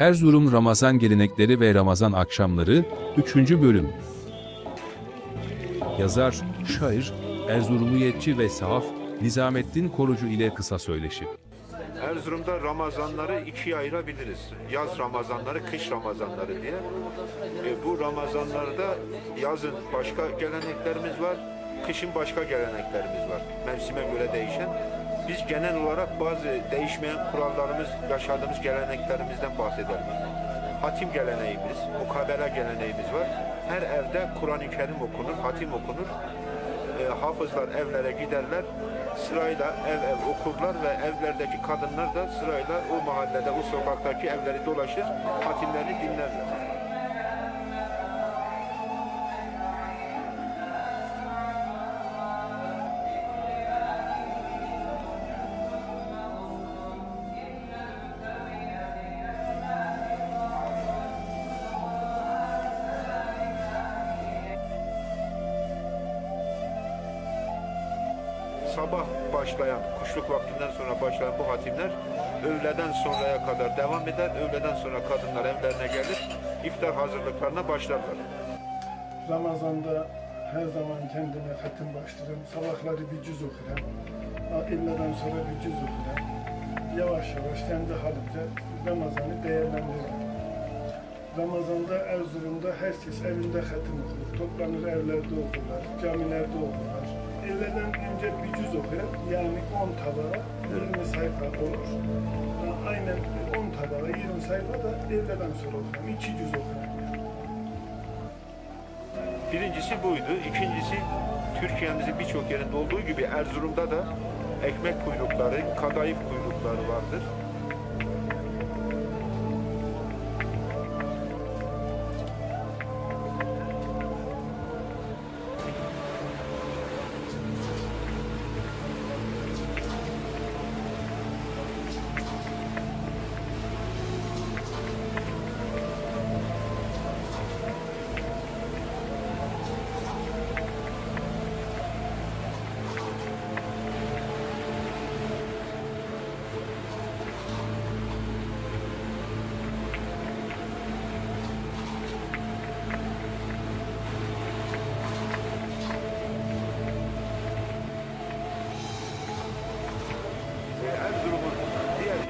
Erzurum Ramazan Gelenekleri ve Ramazan Akşamları 3. Bölüm. Yazar, şair, Erzurumiyetçi ve sahaf Nizamettin Korucu ile kısa söyleşi. Erzurum'da Ramazanları ikiye ayırabiliriz. Yaz Ramazanları, kış Ramazanları diye. Bu Ramazanlarda yazın başka geleneklerimiz var, kışın başka geleneklerimiz var. Mevsime göre değişen. Biz genel olarak bazı değişmeyen kurallarımız, yaşadığımız geleneklerimizden bahsedelim. Hatim geleneğimiz, mukabele geleneğimiz var. Her evde Kur'an-ı Kerim okunur, hatim okunur. Hafızlar evlere giderler, sırayla ev ev okurlar ve evlerdeki kadınlar da sırayla o mahallede, o sokaktaki evleri dolaşır, hatimlerini dinlerler. Sabah başlayan, kuşluk vaktinden sonra başlayan bu hatimler öğleden sonraya kadar devam eder. Öğleden sonra kadınlar evlerine gelir, iftar hazırlıklarına başlarlar. Ramazan'da her zaman kendime hatim başlarım. Sabahları bir cüz okuram. İlmeden sonra bir cüz okuram. Yavaş yavaş kendi halimce Ramazan'ı değerlendiririm. Ramazan'da Erzurum'da herkes evinde hatim okur. Toplanır evlerde okurlar, camilerde okurlar. Evlerden önce bir cüz okuyup, yani 10 tabağa 20 sayfa olur. Yani aynen 10 tabağa 20 sayfa da evlerden sonra okuyup, 2 cüz okuyup. Birincisi buydu. İkincisi, Türkiye'mizin birçok yerinde olduğu gibi Erzurum'da da ekmek kuyrukları, kadayıf kuyrukları vardır.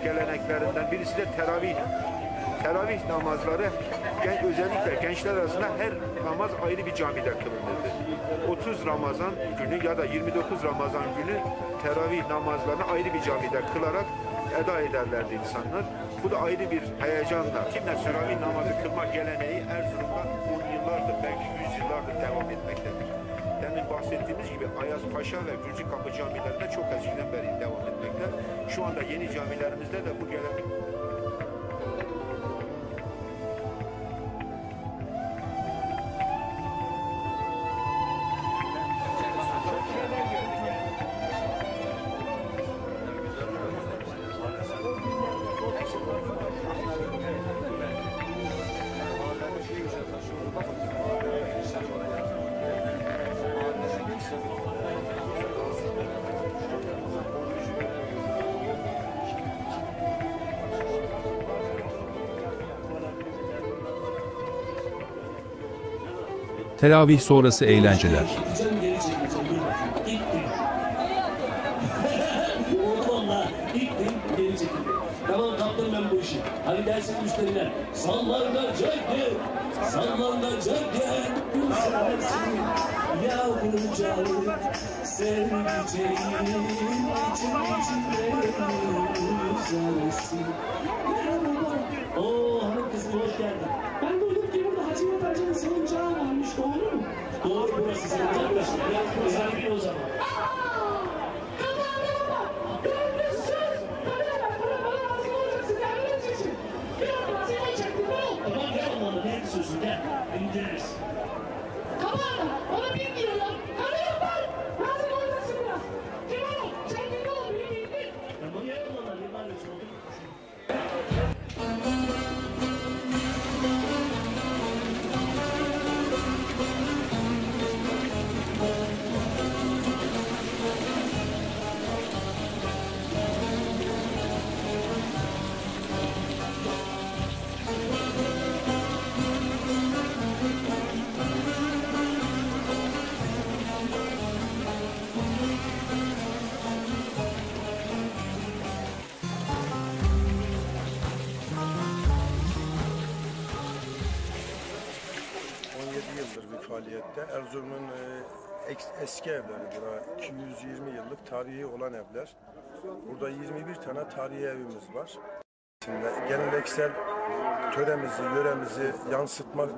Geleneklerinden birisi de teravih. Teravih namazları özellikle gençler arasında her namaz ayrı bir camide kılınırdı. 30 Ramazan günü ya da 29 Ramazan günü teravih namazlarını ayrı bir camide kılarak eda ederlerdi insanlar. Bu da ayrı bir heyecanla. Kimler teravih namazı kılma geleneği Erzurum'da 10 yıllardır, belki 100 yıllardır devam etmektedir. Demin bahsettiğimiz gibi Ayas Paşa ve Gülci kapı camilerinde çok eskiden beri devam etmekte. Şu anda yeni camilerimizde de bu gelenek. Teravih sonrası eğlenceler. Tamam kaptım ben bu işi. Hani dersin müşteriler. Sallarlar caydı. Sallarlar caydı. Yavrucağım sevdiceğim içim. Ooo hanım kızım hoş geldin. Ben duydum ki burada Hacımet Hacı'nın salıncağı varmış, doğru mu? Doğru, burası salıncağı da özelliği o zaman. Tamam gel onları, ne istiyorsun gel, indiririz. Tamam, ona bir diyorlar. Hadi yapar, lazım olmasın biraz. Tamam, çekil ol, beni indir. vaziyette. Erzurum'un eski evleri burada. 220 yıllık tarihi olan evler. Burada 21 tane tarihi evimiz var. Geleneksel töremizi, yöremizi yansıtmak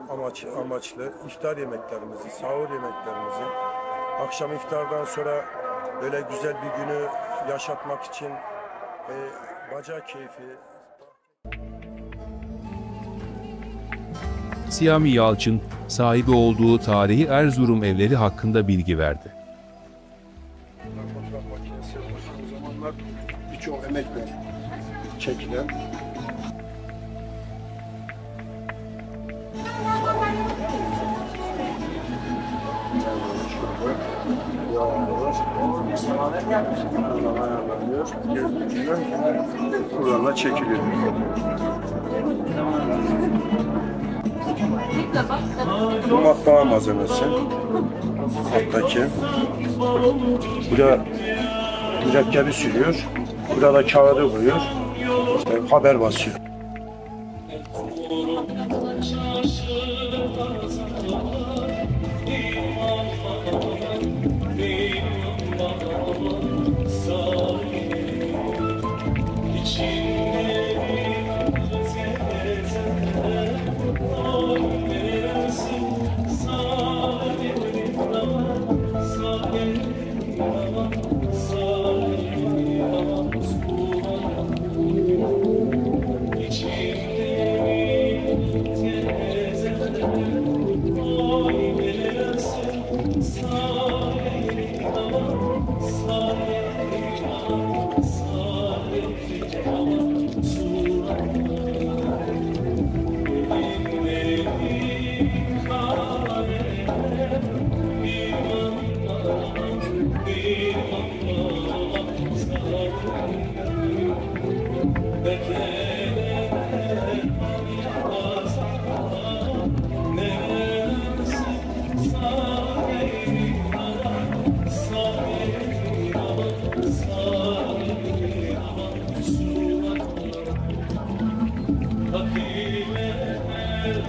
amaçlı iftar yemeklerimizi, sahur yemeklerimizi, akşam iftardan sonra böyle güzel bir günü yaşatmak için baca keyfi. Siyami Yalçın, sahibi olduğu tarihi Erzurum evleri hakkında bilgi verdi. Fotoğraf makinesi o zamanlar birçok emekle çekilen. Kur'an'la çekiliyor. Bu matbaa malzemesi. Alttaki. Burada mürekkebi sürüyor. Burada da kağıdı vuruyor. İşte haber basıyor.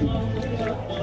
Altyazı